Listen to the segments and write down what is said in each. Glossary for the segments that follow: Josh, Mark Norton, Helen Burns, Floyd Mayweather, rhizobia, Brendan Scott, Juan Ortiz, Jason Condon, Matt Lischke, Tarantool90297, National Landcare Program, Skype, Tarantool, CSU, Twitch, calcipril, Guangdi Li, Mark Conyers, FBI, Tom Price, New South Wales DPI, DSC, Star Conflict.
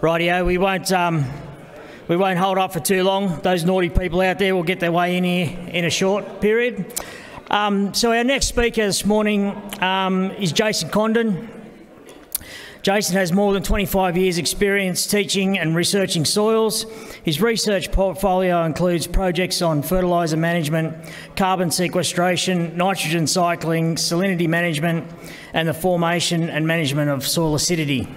Rightio, we won't hold up for too long. Those naughty people out there will get their way in here in a short period. So our next speaker this morning is Jason Condon. Jason has more than 25 years' experience teaching and researching soils. His research portfolio includes projects on fertiliser management, carbon sequestration, nitrogen cycling, salinity management, and the formation and management of soil acidity.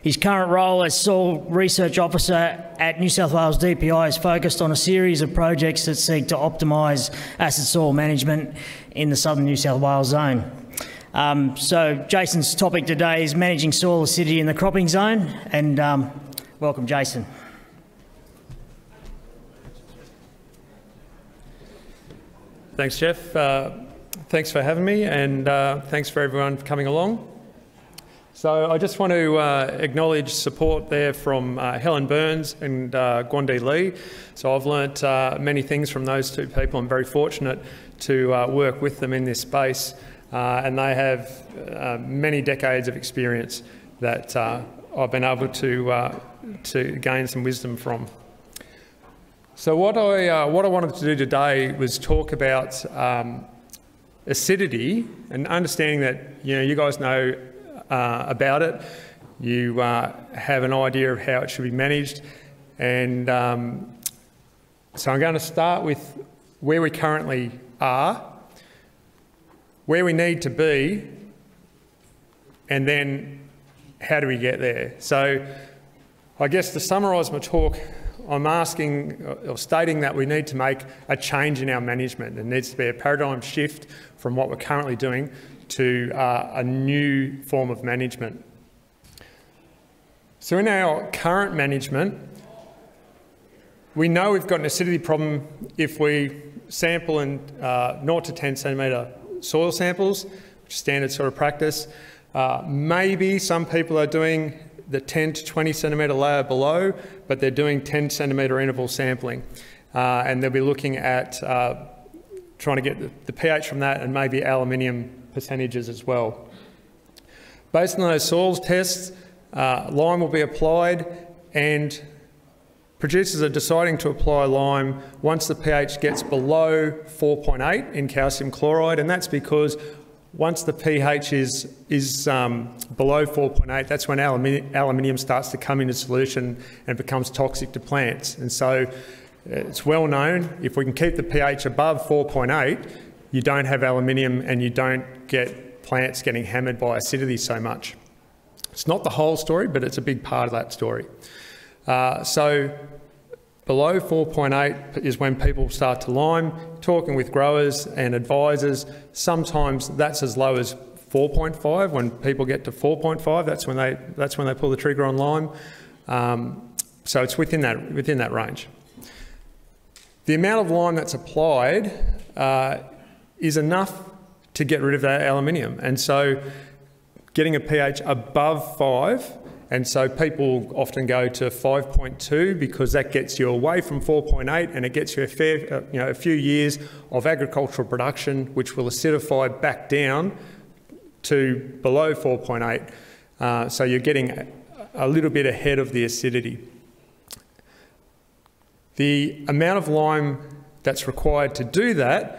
His current role as Soil Research Officer at New South Wales DPI is focused on a series of projects that seek to optimise acid soil management in the southern New South Wales zone. So Jason's topic today is managing soil acidity in the cropping zone, and welcome, Jason. Thanks, Jeff. Thanks for having me, and thanks for everyone for coming along. So I just want to acknowledge support there from Helen Burns and Guangdi Li. So I've learnt many things from those two people. I'm very fortunate to work with them in this space, and they have many decades of experience that I've been able to gain some wisdom from. So what I wanted to do today was talk about acidity and understanding that you guys know about it, you have an idea of how it should be managed, and so I'm going to start with where we currently are, where we need to be, and then how do we get there. So I guess to summarise my talk, I'm asking or stating that we need to make a change in our management. There needs to be a paradigm shift from what we're currently doing to a new form of management. So in our current management, we know we've got an acidity problem if we sample in 0 to 10 centimetre soil samples, which is standard sort of practice. Maybe some people are doing the 10 to 20 centimetre layer below, but they're doing 10 centimetre interval sampling. And they'll be looking at trying to get the pH from that and maybe aluminium percentages as well. Based on those soils tests, lime will be applied, and producers are deciding to apply lime once the pH gets below 4.8 in calcium chloride, and that's because once the pH is below 4.8, that's when aluminium starts to come into solution and becomes toxic to plants. And so it's well known, if we can keep the pH above 4.8, you don't have aluminium and you don't get plants getting hammered by acidity so much. It's not the whole story, but it's a big part of that story. So below 4.8 is when people start to lime. Talking with growers and advisors, sometimes that's as low as 4.5. When people get to 4.5, that's when they pull the trigger on lime. So it's within that range. The amount of lime that's applied is enough to get rid of that aluminium, and so getting a pH above 5, and so people often go to 5.2 because that gets you away from 4.8, and it gets you a few years of agricultural production, which will acidify back down to below 4.8. So you're getting a little bit ahead of the acidity. The amount of lime that's required to do that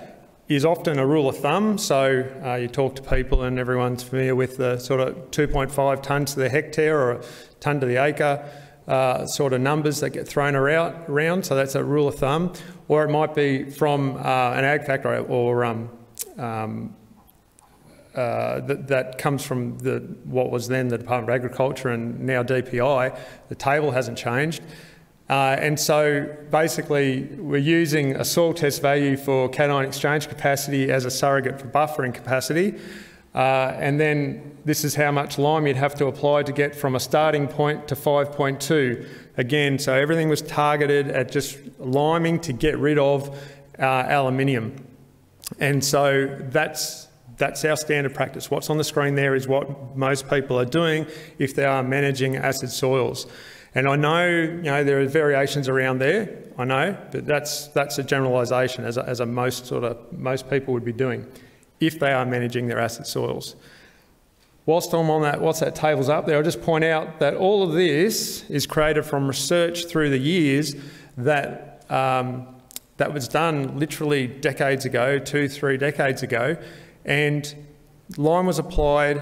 is often a rule of thumb. So you talk to people and everyone's familiar with the sort of 2.5 tonnes to the hectare or a tonne to the acre sort of numbers that get thrown around. So that's a rule of thumb. Or it might be from an ag factor or that comes from what was then the Department of Agriculture and now DPI. The table hasn't changed. And so basically we're using a soil test value for cation exchange capacity as a surrogate for buffering capacity, and then this is how much lime you'd have to apply to get from a starting point to 5.2. Again, so everything was targeted at just liming to get rid of aluminium, and so that's our standard practice. What's on the screen there is what most people are doing if they are managing acid soils. And I know, there are variations around there, I know, but that's a generalisation as a most people would be doing if they are managing their acid soils. Whilst I'm on that WhatsApp tables up there, I'll just point out that all of this is created from research through the years that, that was done literally decades ago, 2-3 decades ago, and lime was applied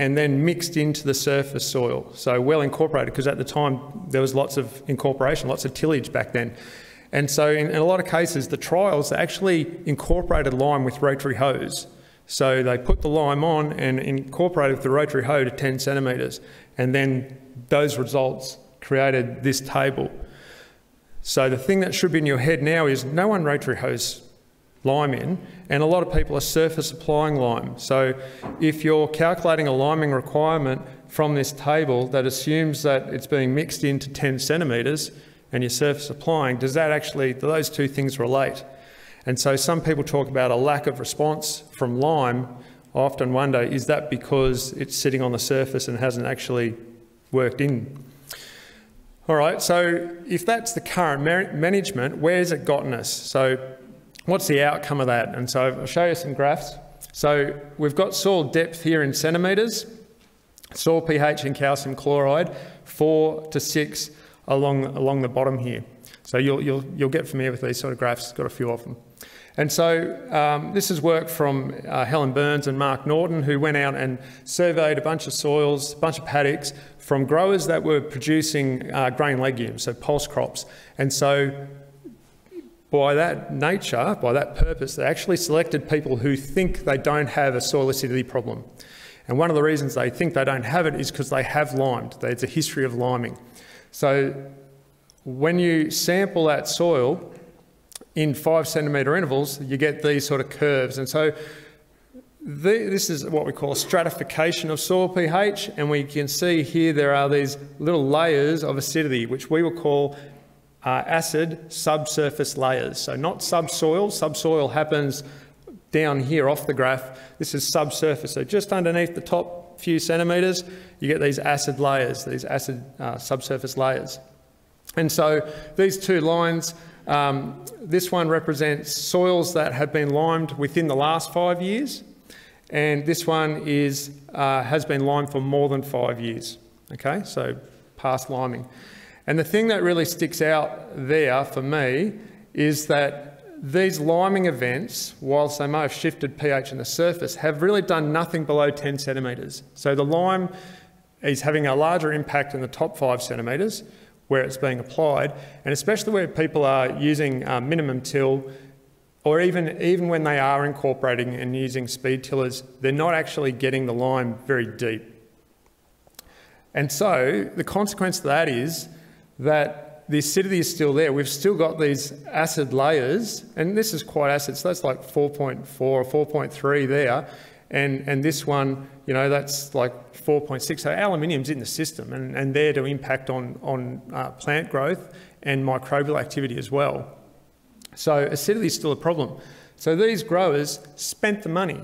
and then mixed into the surface soil. So well incorporated, because at the time there was lots of incorporation, lots of tillage back then. And so in a lot of cases, the trials actually incorporated lime with rotary hose. So they put the lime on and incorporated the rotary hoe to 10 centimetres. And then those results created this table. So the thing that should be in your head now is no one rotary hose lime in, and a lot of people are surface applying lime. So if you're calculating a liming requirement from this table that assumes that it's being mixed into 10 centimetres and you're surface applying, does that actually, do those two things relate? And so some people talk about a lack of response from lime. I often wonder, is that because it's sitting on the surface and hasn't actually worked in? All right, so if that's the current management, where's it gotten us? So what's the outcome of that? And so I'll show you some graphs. So we've got soil depth here in centimetres, soil pH and calcium chloride, 4 to 6 along the bottom here. So you'll get familiar with these sort of graphs, got a few of them. And so this is work from Helen Burns and Mark Norton, who went out and surveyed a bunch of soils, a bunch of paddocks from growers that were producing grain legumes, so pulse crops. And so by that nature, by that purpose, they actually selected people who think they don't have a soil acidity problem. And one of the reasons they think they don't have it is because they have limed. There's a history of liming. So when you sample that soil in 5 centimetre intervals, you get these sort of curves. And so this is what we call a stratification of soil pH, and we can see here there are these little layers of acidity, which we will call acid subsurface layers. So not subsoil. Subsoil happens down here off the graph. This is subsurface. So just underneath the top few centimetres, you get these acid layers, these acid subsurface layers. And so these two lines, this one represents soils that have been limed within the last 5 years, and this one is, has been limed for more than 5 years, okay? So past liming. And the thing that really sticks out there for me is that these liming events, whilst they may have shifted pH in the surface, have really done nothing below 10 centimetres. So the lime is having a larger impact in the top 5 centimetres, where it's being applied, and especially where people are using minimum till, or even when they are incorporating and using speed tillers, they're not actually getting the lime very deep. And so the consequence of that is that the acidity is still there. We've still got these acid layers, and this is quite acid, so that's like 4.4 or 4.3 there. And this one, you know, that's like 4.6. So aluminium's in the system and there to impact on plant growth and microbial activity as well. So acidity is still a problem. So these growers spent the money.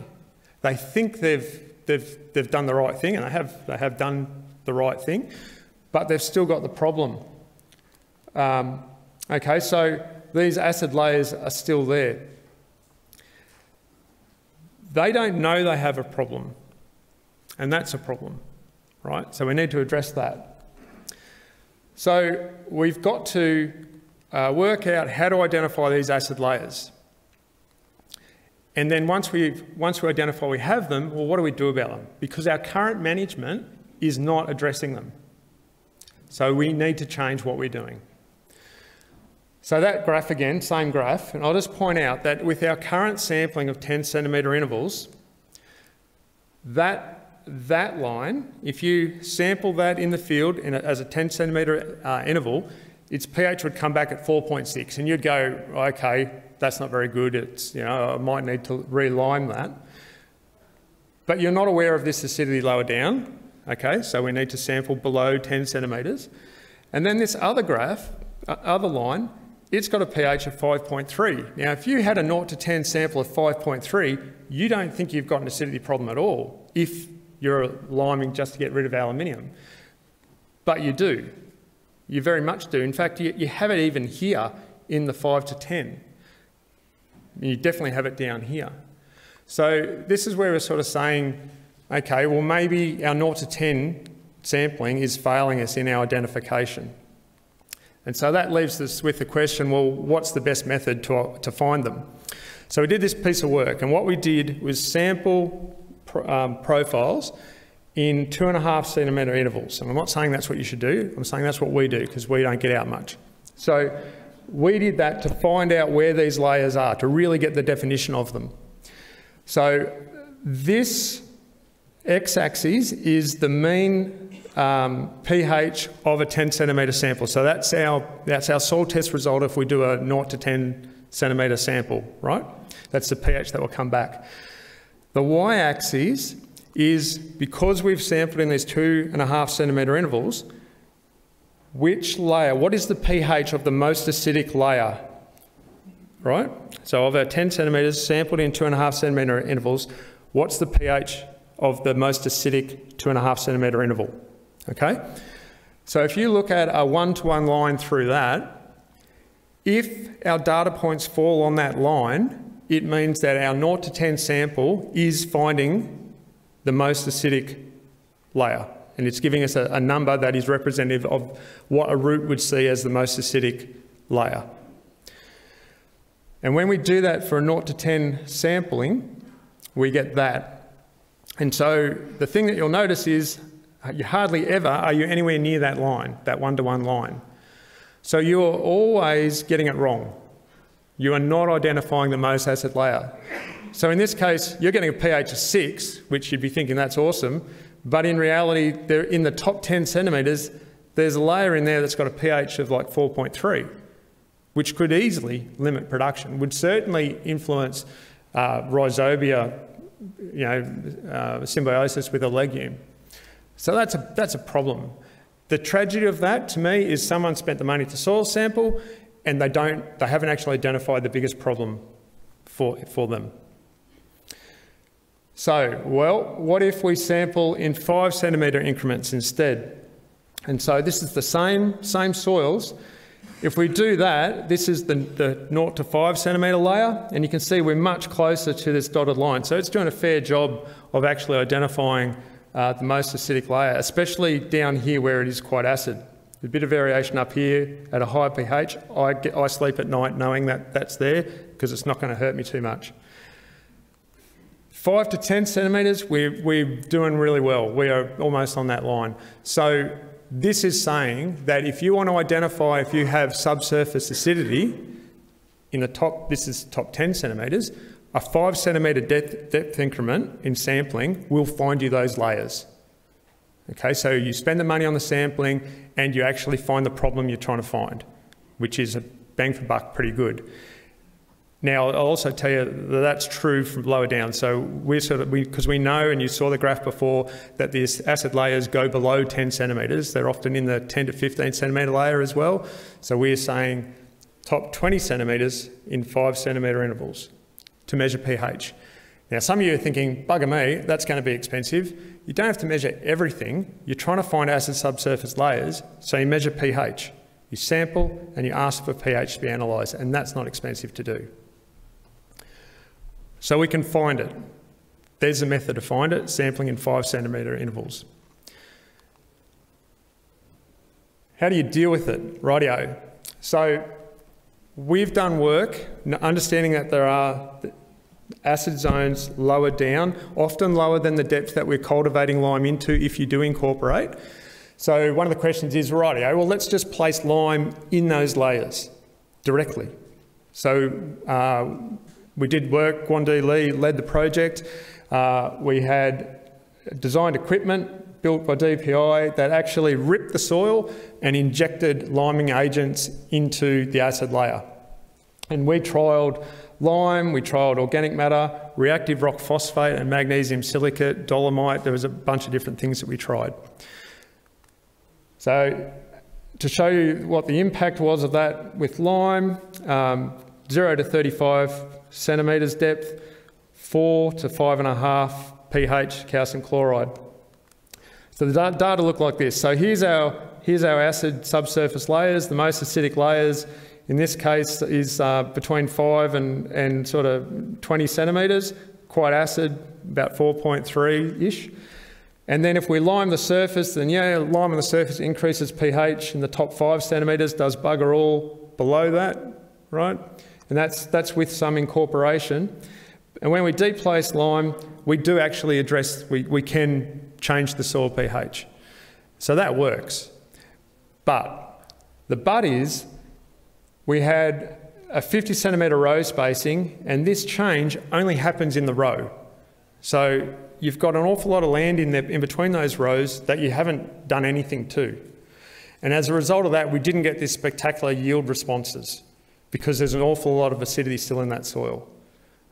They think they've done the right thing, and they have done the right thing, but they've still got the problem. Okay, so these acid layers are still there. They don't know they have a problem, and that's a problem, right? So we need to address that. So we've got to work out how to identify these acid layers. And then once we identify we have them, well, what do we do about them? Because our current management is not addressing them. So we need to change what we're doing. So that graph again, same graph, and I'll just point out that with our current sampling of 10 centimetre intervals, that line, if you sample that in the field as a 10 centimetre interval, its pH would come back at 4.6, and you'd go, okay, that's not very good, it's, you know, I might need to relime that. But you're not aware of this acidity lower down, okay, so we need to sample below 10 centimetres. And then this other graph, other line, it's got a pH of 5.3. Now, if you had a 0 to 10 sample of 5.3, you don't think you've got an acidity problem at all if you're liming just to get rid of aluminium. But you do. You very much do. In fact, you have it even here in the 5 to 10. You definitely have it down here. So this is where we're sort of saying Okay, well maybe our 0 to 10 sampling is failing us in our identification. And so that leaves us with the question, well, what's the best method to find them? So we did this piece of work, and what we did was sample profiles in 2.5 centimetre intervals. And I'm not saying that's what you should do, I'm saying that's what we do, because we don't get out much. So we did that to find out where these layers are, to really get the definition of them. So this x-axis is the mean pH of a 10-centimetre sample. So that's our soil test result if we do a 0 to 10-centimetre sample, right? That's the pH that will come back. The y-axis is, because we've sampled in these 2.5 centimetre intervals, which layer, what is the pH of the most acidic layer, right? So of our 10 centimetres sampled in 2.5 centimetre intervals, what's the pH of the most acidic 2.5 centimetre interval, okay? So if you look at a one-to-one line through that, if our data points fall on that line, it means that our 0 to 10 sample is finding the most acidic layer. And it's giving us a number that is representative of what a root would see as the most acidic layer. And when we do that for a 0 to 10 sampling, we get that. And so the thing that you'll notice is you hardly ever are you anywhere near that line, that one-to-one line. So you are always getting it wrong. You are not identifying the most acid layer. So in this case, you're getting a pH of 6, which you'd be thinking that's awesome, but in reality, they're in the top 10 centimetres, there's a layer in there that's got a pH of like 4.3, which could easily limit production, would certainly influence rhizobia, you know, symbiosis with a legume. So that's a problem. The tragedy of that, to me, is someone spent the money to soil sample and they haven't actually identified the biggest problem for them. So, well, what if we sample in 5 centimetre increments instead? And so this is the same soils. If we do that, this is the 0 to 5 centimetre layer, and you can see we're much closer to this dotted line. So it's doing a fair job of actually identifying the most acidic layer, especially down here where it is quite acid. A bit of variation up here at a higher pH. I sleep at night knowing that that's there because it's not going to hurt me too much. 5 to 10 centimetres, we're doing really well. We are almost on that line. So this is saying that if you want to identify if you have subsurface acidity in the top, this is top 10 centimetres, a 5 centimetre depth increment in sampling will find you those layers. Okay, so you spend the money on the sampling and you actually find the problem you're trying to find, which is a bang for buck pretty good. Now, I'll also tell you that that's true from lower down. So we're sort of, because we know, and you saw the graph before, that these acid layers go below 10 centimetres. They're often in the 10 to 15 centimetre layer as well. So we're saying top 20 centimetres in 5 centimetre intervals to measure pH. Now, some of you are thinking, bugger me, that's going to be expensive. You don't have to measure everything. You're trying to find acid subsurface layers, so you measure pH. You sample and you ask for pH to be analysed, and that's not expensive to do. So we can find it. There's a method to find it, sampling in 5 centimetre intervals. How do you deal with it? Rightio. So we've done work understanding that there are acid zones lower down, often lower than the depth that we're cultivating lime into if you do incorporate. So one of the questions is, rightio, well, let's just place lime in those layers directly. So we did work, Guangdi Li led the project. We had designed equipment built by DPI that actually ripped the soil and injected liming agents into the acid layer. And we trialled lime, we trialled organic matter, reactive rock phosphate and magnesium silicate, dolomite. There was a bunch of different things that we tried. So to show you what the impact was of that with lime, 0 to 35 centimetres depth, 4 to 5.5 pH calcium chloride. So the data look like this. So here's our acid subsurface layers. The most acidic layers in this case is between 5 and sort of 20 centimetres. quite acid, about 4.3-ish. And then if we lime the surface, then yeah, lime on the surface increases pH in the top 5 centimetres, does bugger all below that, right? And that's with some incorporation. And when we deep place lime, we do actually address, we can change the soil pH. So that works. But the but is, we had a 50-centimetre row spacing, and this change only happens in the row. So you've got an awful lot of land in there, in between those rows, that you haven't done anything to. And as a result of that, we didn't get these spectacular yield responses because there's an awful lot of acidity still in that soil.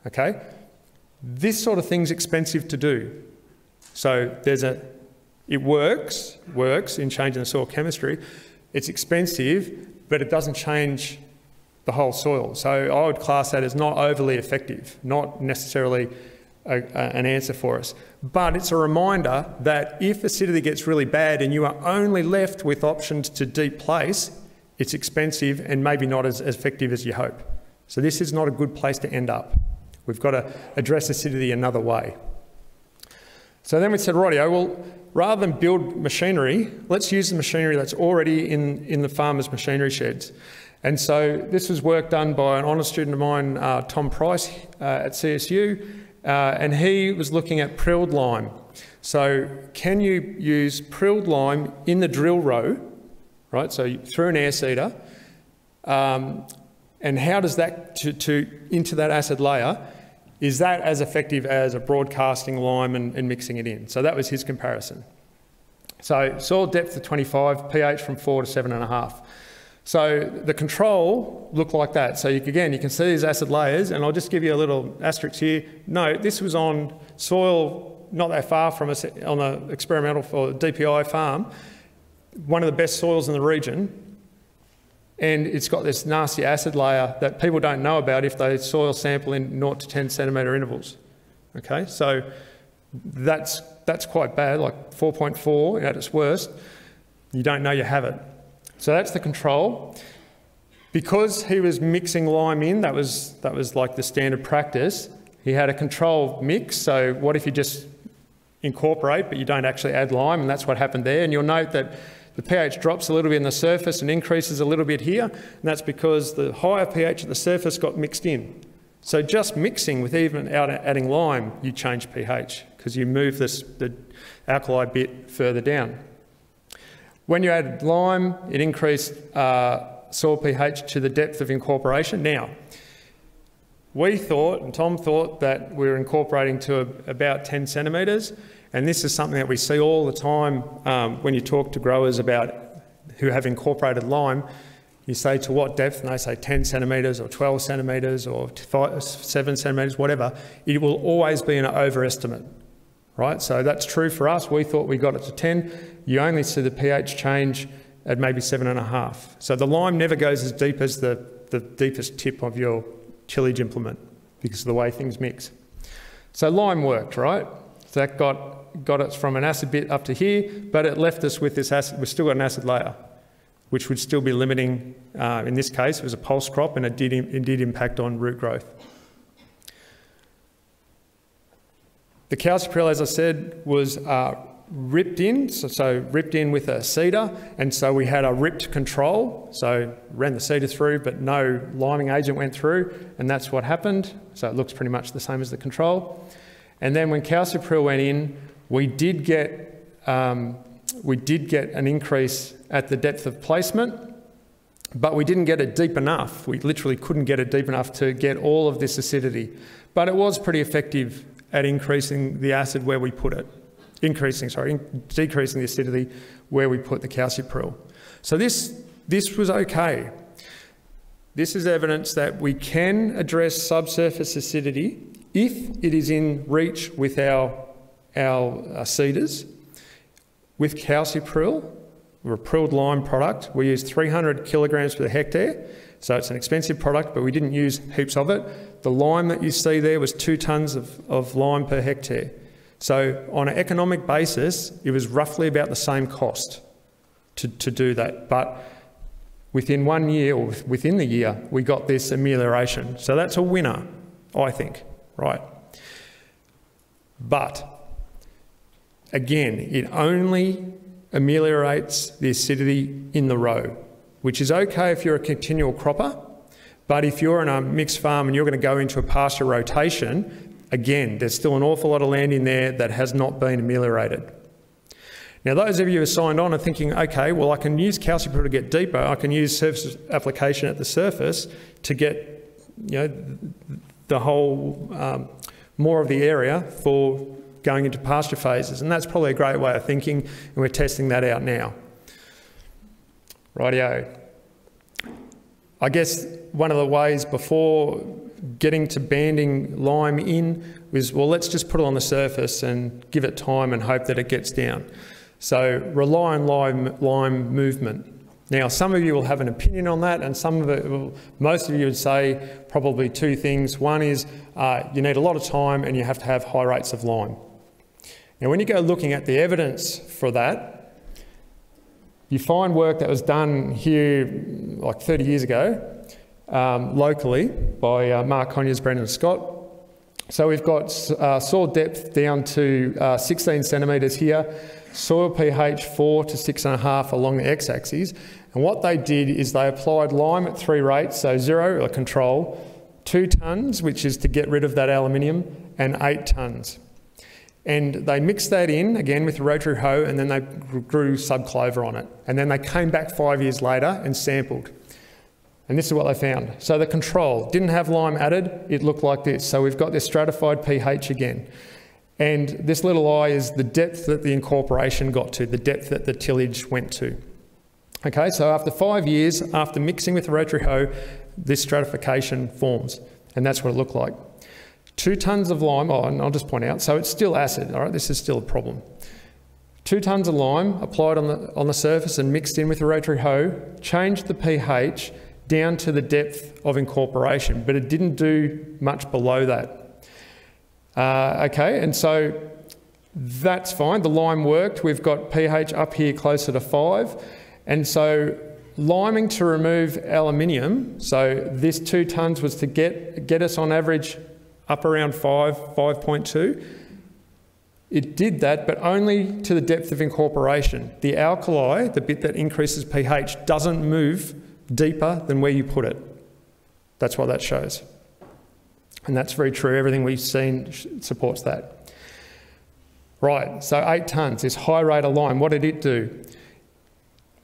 Okay? This sort of thing's expensive to do. So there's a, it works in changing the soil chemistry. It's expensive, but it doesn't change the whole soil. So I would class that as not overly effective, not necessarily an answer for us. But it's a reminder that if acidity gets really bad and you are only left with options to deep place, it's expensive and maybe not as effective as you hope. So this is not a good place to end up. We've got to address acidity another way. So then we said, rightio, well, rather than build machinery, let's use the machinery that's already in the farmers' machinery sheds. And so this was work done by an honour student of mine, Tom Price at CSU, and he was looking at prilled lime. So can you use prilled lime in the drill row, right? So through an air seeder, and how does that into that acid layer? Is that as effective as a broadcasting lime and mixing it in? So that was his comparison. So soil depth of 25, pH from 4 to 7.5. So the control looked like that. So you, again, you can see these acid layers, and I'll just give you a little asterisk here. No, this was on soil not that far from us on an experimental or DPI farm, one of the best soils in the region, and it's got this nasty acid layer that people don't know about if they soil sample in 0 to 10 centimetre intervals. Okay, so that's quite bad, like 4.4 at its worst. You don't know you have it. So that's the control. Because he was mixing lime in, that was like the standard practice, he had a control mix. So what if you just incorporate but you don't actually add lime? And that's what happened there. And you'll note that the pH drops a little bit in the surface and increases a little bit here. And that's because the higher pH at the surface got mixed in. So just mixing with even adding lime, you change pH because you move the alkali bit further down. When you added lime, it increased soil pH to the depth of incorporation. Now, we thought, and Tom thought, that we were incorporating to about 10 centimetres, and this is something that we see all the time when you talk to growers about who have incorporated lime. You say, to what depth? And they say 10 centimetres or 12 centimetres or 7 centimetres, whatever. It will always be an overestimate. Right, so that's true for us. We thought we got it to 10. You only see the pH change at maybe 7.5. So the lime never goes as deep as the deepest tip of your tillage implement because of the way things mix. So lime worked, right? So that got us from an acid bit up to here, but it left us with this acid. We've still got an acid layer, which would still be limiting. In this case, it was a pulse crop, and it did impact on root growth. The calcipril, as I said, was ripped in, so ripped in with a seeder, and so we had a ripped control. So ran the seeder through, but no liming agent went through, and that's what happened. So it looks pretty much the same as the control. And then when calcipril went in, we did get an increase at the depth of placement, but we didn't get it deep enough. We literally couldn't get it deep enough to get all of this acidity, but it was pretty effective at increasing the acid where we put it. Decreasing the acidity where we put the calcipril. So this was okay. This is evidence that we can address subsurface acidity if it is in reach with our seeders. With calcipril, or a prilled lime product, we use 300 kilograms per hectare. So it's an expensive product, but we didn't use heaps of it. The lime that you see there was 2 tonnes of lime per hectare. So on an economic basis, it was roughly about the same cost to do that. But within 1 year, or within the year, we got this amelioration. So that's a winner, I think, right? But again, it only ameliorates the acidity in the row, which is okay if you're a continual cropper, but if you're in a mixed farm and you're going to go into a pasture rotation, again, there's still an awful lot of land in there that has not been ameliorated. Now, those of you who are signed on are thinking, okay, well, I can use calcium to get deeper, I can use surface application at the surface to get, you know, the whole, more of the area for going into pasture phases. And that's probably a great way of thinking, and we're testing that out now. Rightio. I guess one of the ways before getting to banding lime in was, well, let's just put it on the surface and give it time and hope that it gets down. So rely on lime movement. Now, some of you will have an opinion on that, and some of it will, most of you would say probably two things. One is you need a lot of time and you have to have high rates of lime. Now, when you go looking at the evidence for that, you find work that was done here like 30 years ago locally by Mark Conyers, Brendan Scott. So we've got soil depth down to 16 centimetres here, soil pH 4 to 6.5 along the x-axis. And what they did is they applied lime at 3 rates, so 0, a control, 2 tonnes, which is to get rid of that aluminium, and 8 tonnes. And they mixed that in, again, with a rotary hoe, and then they grew subclover on it. And then they came back 5 years later and sampled. And this is what they found. So the control didn't have lime added, it looked like this. So we've got this stratified pH again. And this little I is the depth that the incorporation got to, the depth that the tillage went to. Okay, so after 5 years, after mixing with the rotary hoe, this stratification forms. And that's what it looked like. 2 tonnes of lime, oh, and I'll just point out, so it's still acid, all right, this is still a problem. 2 tonnes of lime applied on the surface and mixed in with the rotary hoe, changed the pH down to the depth of incorporation, but it didn't do much below that. Okay, and so that's fine, the lime worked, we've got pH up here closer to 5, and so liming to remove aluminium, so this 2 tonnes was to get us on average up around 5, 5.2. It did that, but only to the depth of incorporation. The alkali, the bit that increases pH, doesn't move deeper than where you put it. That's what that shows. And that's very true. Everything we've seen supports that. Right, so 8 tonnes, this high rate of lime, what did it do?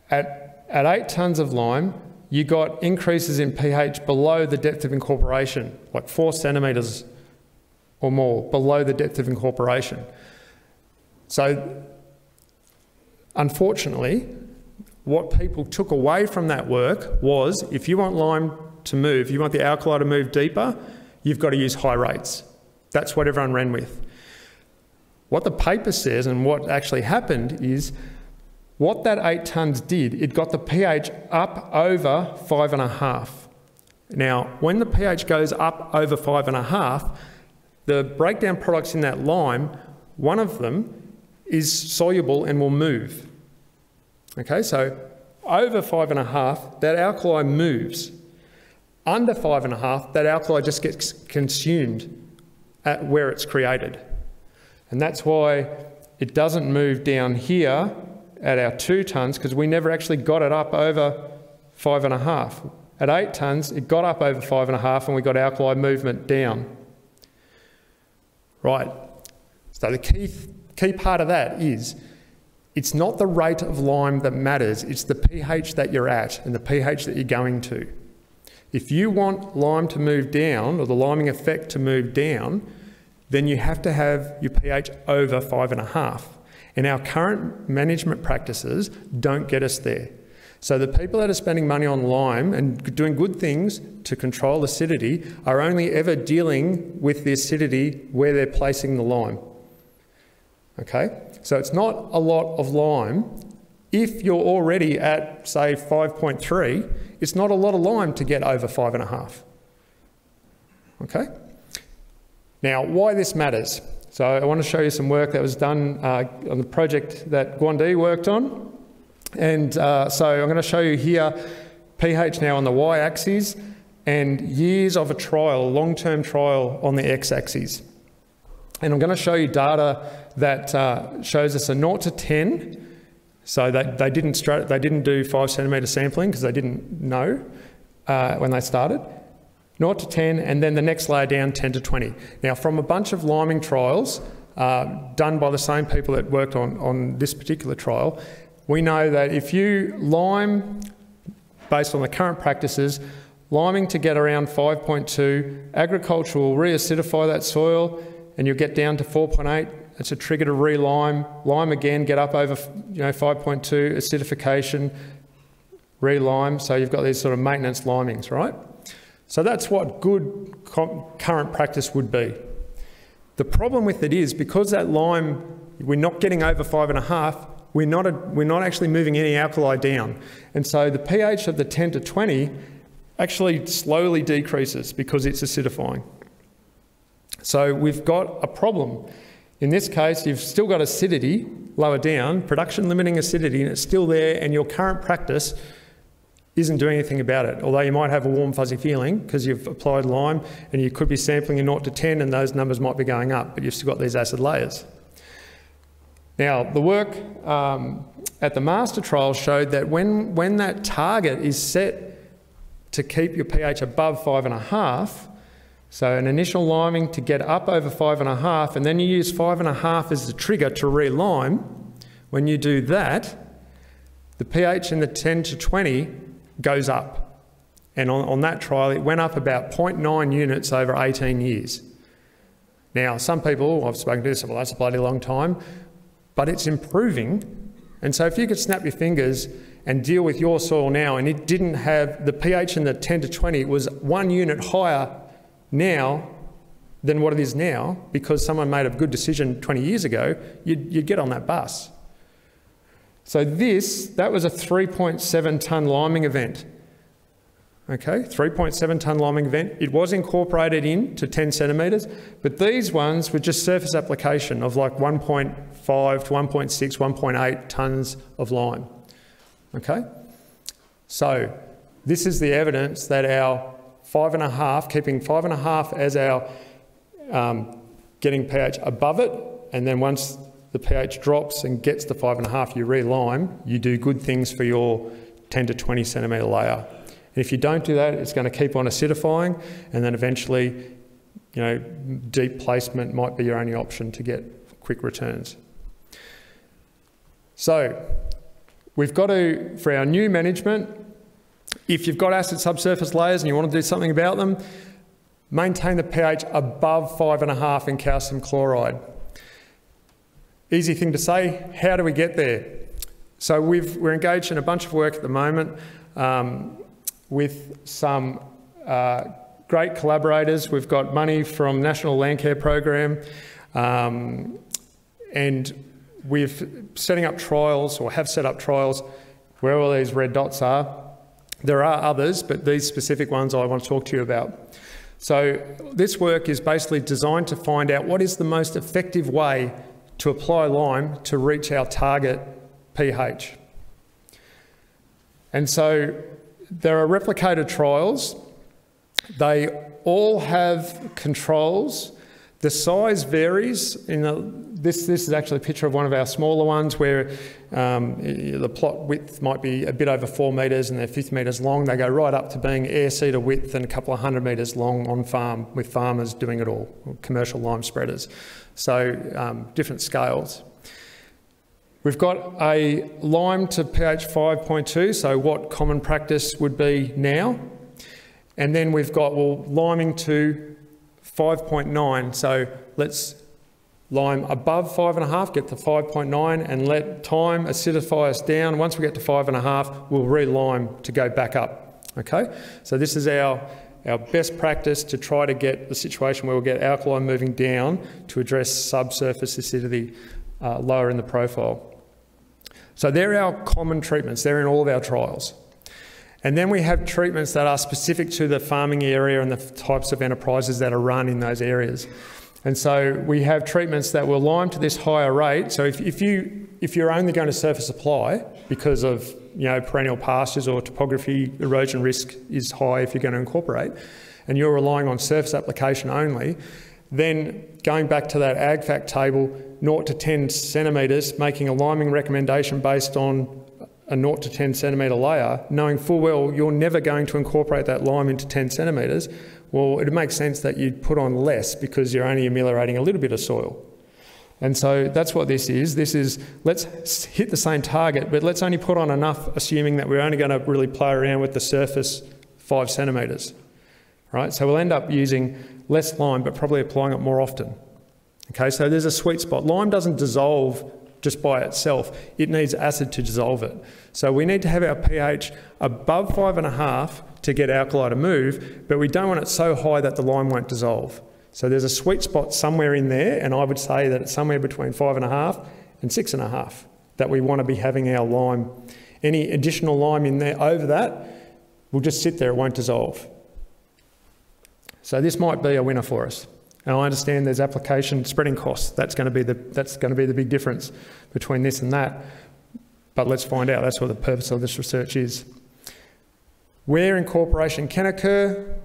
At 8 tonnes of lime, you got increases in pH below the depth of incorporation, like 4 centimetres or more below the depth of incorporation. So, unfortunately, what people took away from that work was, if you want lime to move, you want the alkali to move deeper, you've got to use high rates. That's what everyone ran with. What the paper says and what actually happened is, what that 8 tonnes did, it got the pH up over 5.5. Now, when the pH goes up over 5.5, the breakdown products in that lime, one of them is soluble and will move. Okay, so over 5.5, that alkali moves. Under 5.5, that alkali just gets consumed at where it's created. And that's why it doesn't move down here at our 2 tonnes, because we never actually got it up over 5.5. At 8 tonnes, it got up over 5.5 and we got alkali movement down. Right, so the key part of that is, it's not the rate of lime that matters, it's the pH that you're at and the pH that you're going to. If you want lime to move down, or the liming effect to move down, then you have to have your pH over 5.5. And our current management practices don't get us there. So the people that are spending money on lime and doing good things to control acidity are only ever dealing with the acidity where they're placing the lime. Okay, so it's not a lot of lime. If you're already at, say, 5.3, it's not a lot of lime to get over 5.5. Okay, now why this matters. So I want to show you some work that was done on the project that Guangdi worked on. And so I'm going to show you here pH now on the y-axis and years of a trial, long-term trial on the x-axis. And I'm going to show you data that shows us a 0 to 10. So they didn't do 5 centimetre sampling because they didn't know when they started. 0 to 10, and then the next layer down, 10 to 20. Now, from a bunch of liming trials done by the same people that worked on this particular trial, we know that if you lime, based on the current practices, liming to get around 5.2, agriculture will re-acidify that soil, and you'll get down to 4.8. It's a trigger to re-lime. Lime again, get up over 5.2, acidification, re-lime. So you've got these sort of maintenance limings, right? So that's what good current practice would be. The problem with it is, because that lime, we're not getting over 5.5, we're not actually moving any alkali down. And so the pH of the 10 to 20 actually slowly decreases because it's acidifying. So we've got a problem. In this case, you've still got acidity lower down, production limiting acidity, and it's still there, and your current practice isn't doing anything about it, although you might have a warm fuzzy feeling because you've applied lime and you could be sampling a 0 to 10 and those numbers might be going up, but you've still got these acid layers. Now, the work at the master trial showed that when that target is set to keep your pH above 5.5, so an initial liming to get up over 5.5, and then you use 5.5 as the trigger to re-lime, when you do that, the pH in the 10 to 20 goes up, and on that trial it went up about 0.9 units over 18 years. Now, some people, I've spoken to this, well, that's a bloody long time, but it's improving. And so if you could snap your fingers and deal with your soil now, and it didn't have the pH in the 10 to 20 was 1 unit higher now than what it is now, because someone made a good decision 20 years ago, you'd get on that bus. So that was a 3.7 tonne liming event. Okay, 3.7 tonne liming event. It was incorporated into 10 centimetres, but these ones were just surface application of like 1.5 to 1.6, 1.8 tonnes of lime. Okay, so this is the evidence that our 5.5, keeping 5.5 as our getting pH above it, and then once the pH drops and gets to 5.5, you re-lime, you do good things for your 10 to 20 centimetre layer. And if you don't do that, it's going to keep on acidifying, and then eventually, deep placement might be your only option to get quick returns. So we've got to, for our new management, if you've got acid subsurface layers and you want to do something about them, maintain the pH above 5.5 in calcium chloride. Easy thing to say, how do we get there? So we're engaged in a bunch of work at the moment with some great collaborators. We've got money from National Landcare Program, and we've have set up trials where all these red dots are. There are others, but these specific ones I want to talk to you about. So this work is basically designed to find out what is the most effective way to apply lime to reach our target pH. And so there are replicated trials. They all have controls. The size varies. This is actually a picture of one of our smaller ones where the plot width might be a bit over 4 metres and they're 50 metres long. They go right up to being air seeder width and a couple of 100 metres long on farm, with farmers doing it all, commercial lime spreaders. So different scales. We've got a lime to pH 5.2, so what common practice would be now. And then we've got, well, liming to 5.9, so let's lime above 5.5, get to 5.9, and let time acidify us down. Once we get to 5.5, we'll re-lime to go back up. Okay, so this is our best practice to try to get the situation where we'll get alkali moving down to address subsurface acidity lower in the profile. So they're our common treatments. They're in all of our trials. And then we have treatments that are specific to the farming area and the types of enterprises that are run in those areas. And so we have treatments that will lime to this higher rate. So if you're only going to surface apply because of perennial pastures or topography, erosion risk is high if you're going to incorporate, and you're relying on surface application only, Then going back to that AgFact table, 0 to 10 centimetres, making a liming recommendation based on a 0 to 10 centimetre layer, knowing full well you're never going to incorporate that lime into 10 centimetres, well, it makes sense that you'd put on less because you're only ameliorating a little bit of soil. And so that's what this is. This is, let's hit the same target, but let's only put on enough, assuming that we're only going to really play around with the surface 5 centimetres. Right? So we'll end up using less lime, but probably applying it more often. Okay, so there's a sweet spot. Lime doesn't dissolve just by itself. It needs acid to dissolve it. So we need to have our pH above 5.5 to get alkali to move, but we don't want it so high that the lime won't dissolve. So there's a sweet spot somewhere in there, and I would say that it's somewhere between 5.5 and 6.5 that we want to be having our lime. Any additional lime in there over that will just sit there, it won't dissolve. So this might be a winner for us. And I understand there's application spreading costs. That's going to be the big difference between this and that. But let's find out. That's what the purpose of this research is. Where incorporation can occur,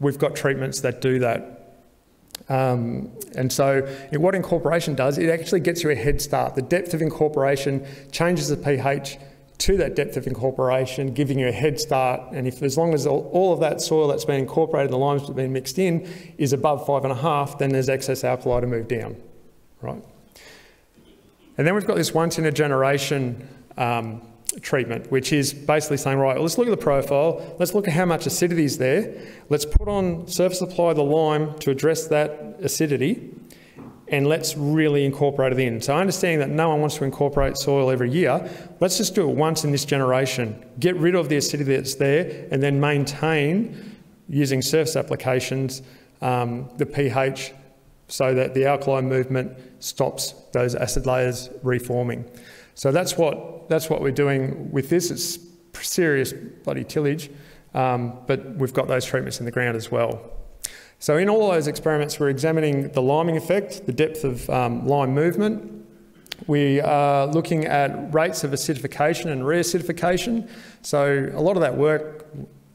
we've got treatments that do that. And so what incorporation does, it actually gets you a head start. The depth of incorporation changes the pH to that depth of incorporation, giving you a head start. And if, as long as all of that soil that's been incorporated, the limes that have been mixed in, is above 5.5, then there's excess alkali to move down, right? And then we've got this once in a generation treatment, which is basically saying, right, well, let's look at the profile, let's look at how much acidity is there, let's put on surface apply the lime to address that acidity, and let's really incorporate it in. So understanding that no one wants to incorporate soil every year, let's just do it once in this generation, get rid of the acidity that's there, and then maintain, using surface applications, the pH so that the alkali movement stops those acid layers reforming. So that's what we're doing with this. It's serious bloody tillage, but we've got those treatments in the ground as well. So in all those experiments, we're examining the liming effect, the depth of lime movement. We are looking at rates of acidification and reacidification. So a lot of that work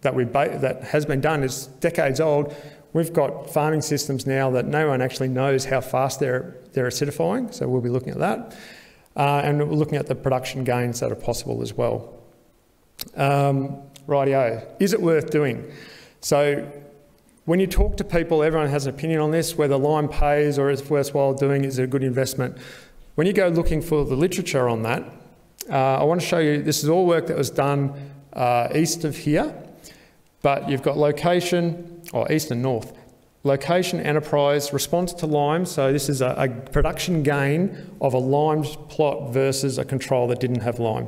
that has been done is decades old. We've got farming systems now that no one actually knows how fast they're acidifying, so we'll be looking at that. And we're looking at the production gains that are possible as well. Rightio, is it worth doing? So, when you talk to people, everyone has an opinion on this, whether lime pays or it's worthwhile doing, is it a good investment? When you go looking for the literature on that, I want to show you, this is all work that was done east of here, but you've got location, or east and north, location, enterprise, response to lime. So this is a production gain of a limed plot versus a control that didn't have lime.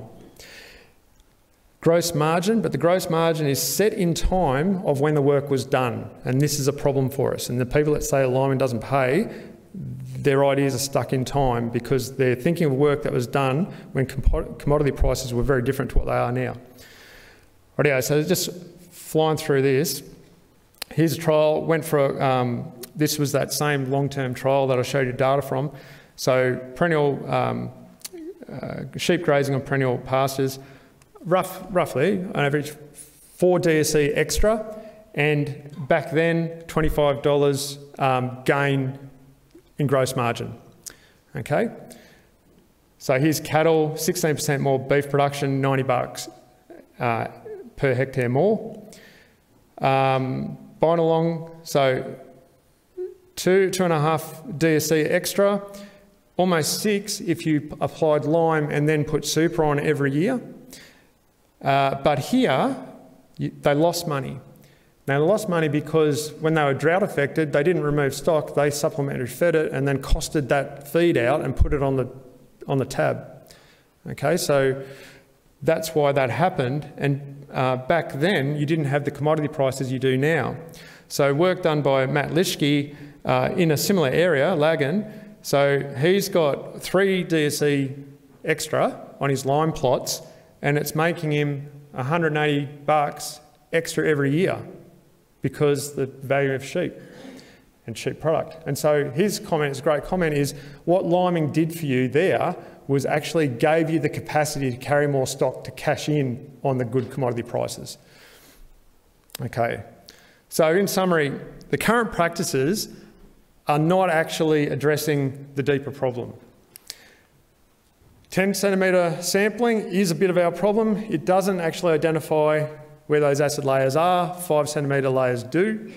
Gross margin, but the gross margin is set in time of when the work was done, and this is a problem for us. And the people that say lime doesn't pay, their ideas are stuck in time because they're thinking of work that was done when commodity prices were very different to what they are now. Rightio, so just flying through this, here's a trial, went for, this was that same long-term trial that I showed you data from. So perennial, sheep grazing on perennial pastures, roughly, on average, 4 DSC extra, and back then, $25 gain in gross margin, okay? So here's cattle, 16% more beef production, $90 per hectare more. Buying along, so 2.5 DSC extra, almost 6 if you applied lime and then put super on every year. But here, they lost money. Now, they lost money because when they were drought affected, they didn't remove stock, they supplementary fed it and then costed that feed out and put it on the tab. Okay, so that's why that happened. And back then, you didn't have the commodity prices you do now. So work done by Matt Lischke in a similar area, Lagan. So he's got 3 DSC extra on his lime plots, and it's making him $180 extra every year because the value of sheep and sheep product. And so his comment, his great comment is, what liming did for you there was actually gave you the capacity to carry more stock to cash in on the good commodity prices. Okay, so in summary, the current practices are not actually addressing the deeper problem. 10 centimetre sampling is a bit of our problem. It doesn't actually identify where those acid layers are. 5 centimetre layers do.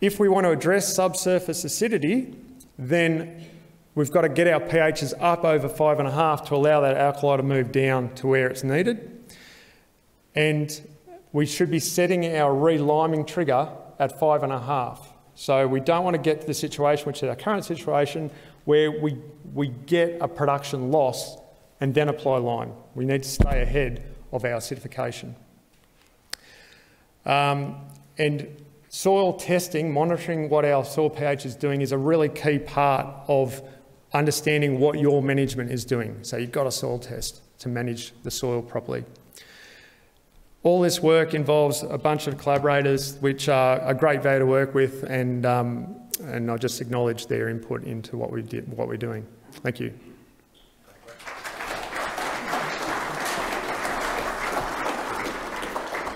If we want to address subsurface acidity, then we've got to get our pHs up over 5.5 to allow that alkali to move down to where it's needed. And we should be setting our reliming trigger at 5.5. So we don't want to get to the situation, which is our current situation, where we get a production loss and then apply lime. We need to stay ahead of our acidification. And soil testing, monitoring what our soil pH is doing, is a really key part of understanding what your management is doing. So you've got a soil test to manage the soil properly. All this work involves a bunch of collaborators, which are a great value to work with, and I just acknowledge their input into what we did, what we're doing. Thank you.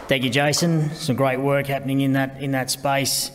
Thank you, Jason. Some great work happening in that space.